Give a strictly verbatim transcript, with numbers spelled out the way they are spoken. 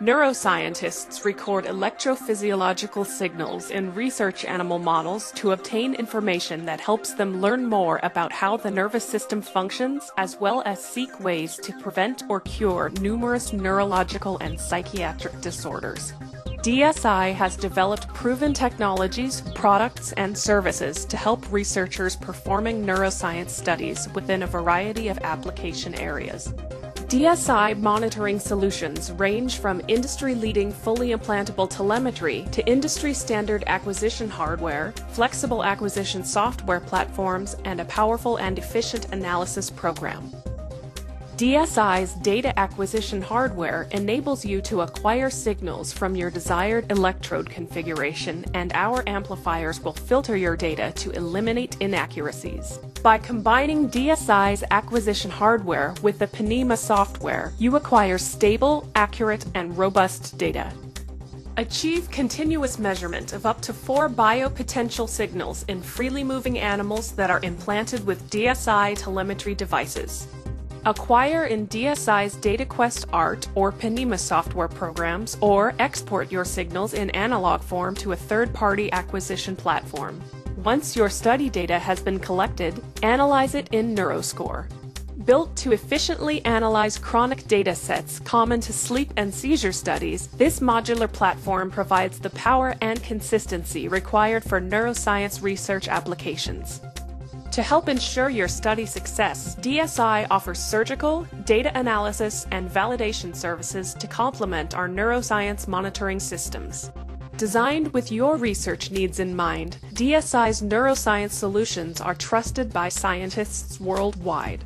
Neuroscientists record electrophysiological signals in research animal models to obtain information that helps them learn more about how the nervous system functions, as well as seek ways to prevent or cure numerous neurological and psychiatric disorders. D S I has developed proven technologies, products, and services to help researchers performing neuroscience studies within a variety of application areas. D S I monitoring solutions range from industry-leading fully implantable telemetry to industry-standard acquisition hardware, flexible acquisition software platforms, and a powerful and efficient analysis program. D S I's data acquisition hardware enables you to acquire signals from your desired electrode configuration, and our amplifiers will filter your data to eliminate inaccuracies. By combining D S I's acquisition hardware with the Ponemah software, you acquire stable, accurate, and robust data. Achieve continuous measurement of up to four biopotential signals in freely moving animals that are implanted with D S I telemetry devices. Acquire in D S I's DataQuest Art or Ponemah software programs, or export your signals in analog form to a third-party acquisition platform. Once your study data has been collected, analyze it in Neuroscore. Built to efficiently analyze chronic data sets common to sleep and seizure studies, this modular platform provides the power and consistency required for neuroscience research applications. To help ensure your study success, D S I offers surgical, data analysis, and validation services to complement our neuroscience monitoring systems. Designed with your research needs in mind, D S I's neuroscience solutions are trusted by scientists worldwide.